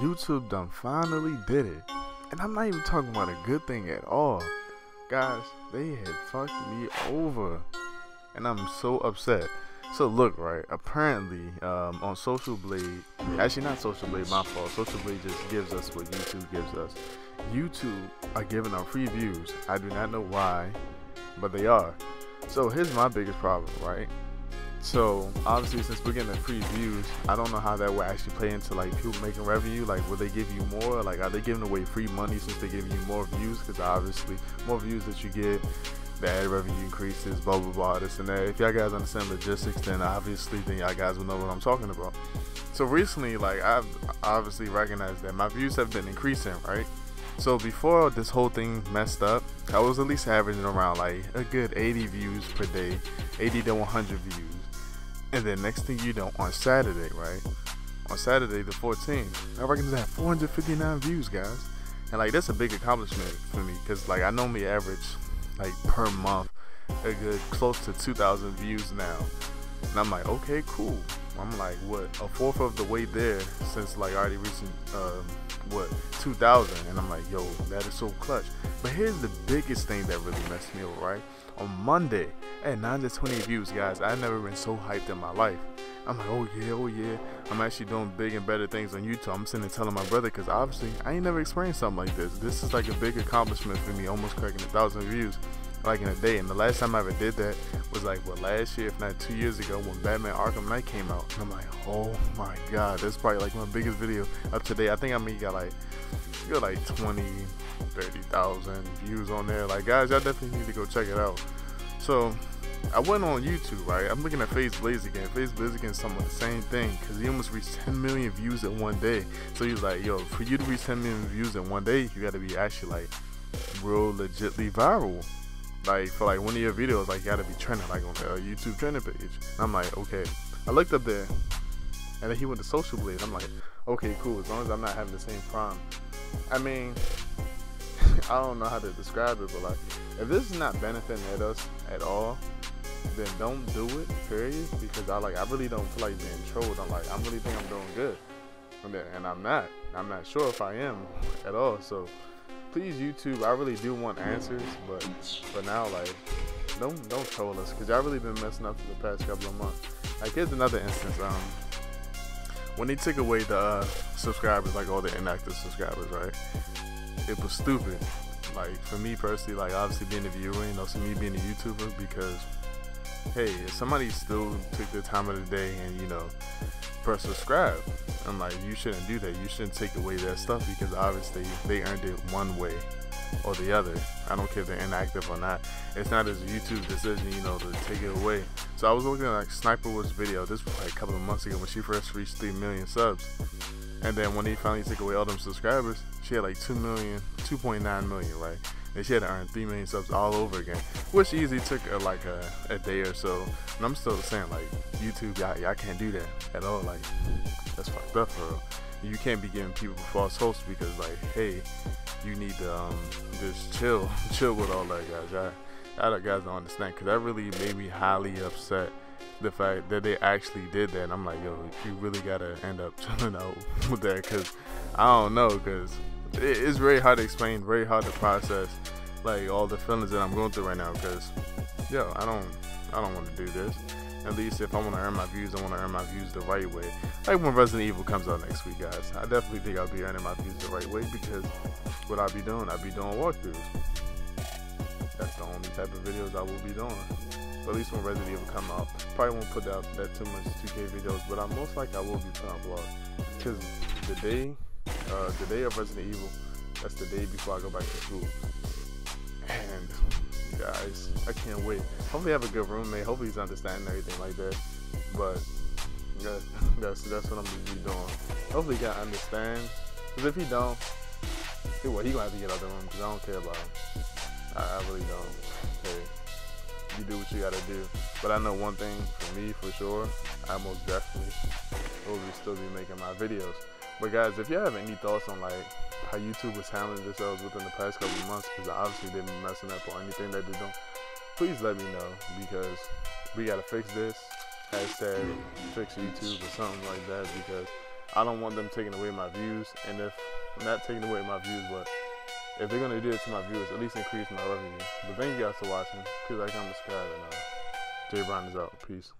YouTube done finally did it. And I'm not even talking about a good thing at all. Guys, they had fucked me over. And I'm so upset. So look, right, apparently on Social Blade, actually not Social Blade, my fault, Social Blade just gives us what YouTube gives us. YouTube are giving out free views. I do not know why, but they are. So here's my biggest problem, right? So obviously since we're getting the free views, I don't know how that will actually play into like people making revenue. Like will they give you more? Like are they giving away free money since they give you more views? Because obviously more views that you get, the ad revenue increases, blah blah blah, this and that. If y'all guys understand logistics, then obviously then y'all guys will know what I'm talking about. So recently, like I've obviously recognized that my views have been increasing, right? So before this whole thing messed up, I was at least averaging around like a good 80 views per day, 80 to 100 views. And then next thing you know, on Saturday, right? On Saturday the 14th, I reckon I had 459 views, guys. And like that's a big accomplishment for me, because like I normally average like per month a good close to 2,000 views now. And I'm like, okay, cool. I'm like, what, a fourth of the way there since like already reaching what, 2,000. And I'm like, yo, that is so clutch. But here's the biggest thing that really messed me up, right? On Monday at 920 views, guys. I've never been so hyped in my life. I'm like, oh yeah, oh yeah, I'm actually doing big and better things on YouTube. I'm sitting there telling my brother, because obviously I ain't never experienced something like this. This is like a big accomplishment for me, almost cracking 1,000 views like in a day. And the last time I ever did that was like, well, last year, if not 2 years ago, when Batman Arkham Knight came out. And I'm like, oh my god, that's probably like my biggest video up to date. I think I mean got like 20,000 to 30,000 views on there. Like guys, y'all definitely need to go check it out. So I went on YouTube, right? I'm looking at FaZeBlaze again. FaZeBlaze again is somewhat the same thing, because he almost reached 10 million views in one day. So he was like, yo, for you to reach 10 million views in one day, you gotta be actually like real legitly viral. Like for like one of your videos, like you gotta be trending, like on the YouTube trending page. And I'm like, okay. I looked up there and then he went to Social Blade. I'm like, okay, cool, as long as I'm not having the same problem. I mean, I don't know how to describe it, but like if this is not benefiting at us at all, then don't do it, period. Because I really don't feel like being trolled. I really think I'm doing good, and I'm not sure if I am at all. So please, YouTube, I really do want answers, but for now, like don't troll us, because y'all really been messing up for the past couple of months. Like here's another instance, when they took away the subscribers, like all the inactive subscribers, right? It was stupid. Like for me personally, like obviously being a viewer, and also me being a YouTuber, because hey, if somebody still took the time of the day and you know press subscribe, I'm like, you shouldn't do that. You shouldn't take away that stuff, because obviously they earned it one way or the other. I don't care if they're inactive or not. It's not as a YouTube decision, you know, to take it away. So I was looking at like Sniper Woods' video. This was like a couple of months ago when she first reached 3 million subs. And then when they finally took away all them subscribers, she had like 2.9 million, right? And she had to earn 3 million subs all over again, which easily took like a day or so. And I'm still saying, like, YouTube, y'all can't do that at all. Like, that's fucked up, bro. You can't be giving people false hopes, because like, hey, you need to just chill with all that, guys. Y'all guys don't understand, because that really made me highly upset, the fact that they actually did that. And I'm like, yo, you really gotta end up chilling out with that, because I don't know, because it's very hard to explain, very hard to process, like all the feelings that I'm going through right now. Because yo, I don't want to do this. At least if I want to earn my views, I want to earn my views the right way. Like when Resident Evil comes out next week, guys, I definitely think I'll be earning my views the right way, because what I'll be doing walkthroughs. That's the only type of videos I will be doing. But at least when Resident Evil come out, probably won't put out that too much 2K videos, but I most likely I will be putting out vlogs, because the day of Resident Evil, that's the day before I go back to school. And guys, I can't wait. Hopefully I have a good roommate. Hopefully he's understanding everything like that. But yeah, that's what I'm gonna be doing. Hopefully he can understand. Because if he don't, he gonna have to get out of the room, because I don't care about him. I really don't. Hey, you do what you gotta do. But I know one thing for me for sure, I most definitely will still be making my videos. But guys, if you have any thoughts on like how YouTube was handling themselves within the past couple of months, because I obviously didn't be messing up or anything that they don't, please let me know, because we gotta fix this. #FixYouTube or something like that, because I don't want them taking away my views, and if not taking away my views, but if they're gonna do it to my viewers, at least increase my revenue. But thank you guys for watching. Please like, comment, subscribe, and Jay Browne is out. Peace.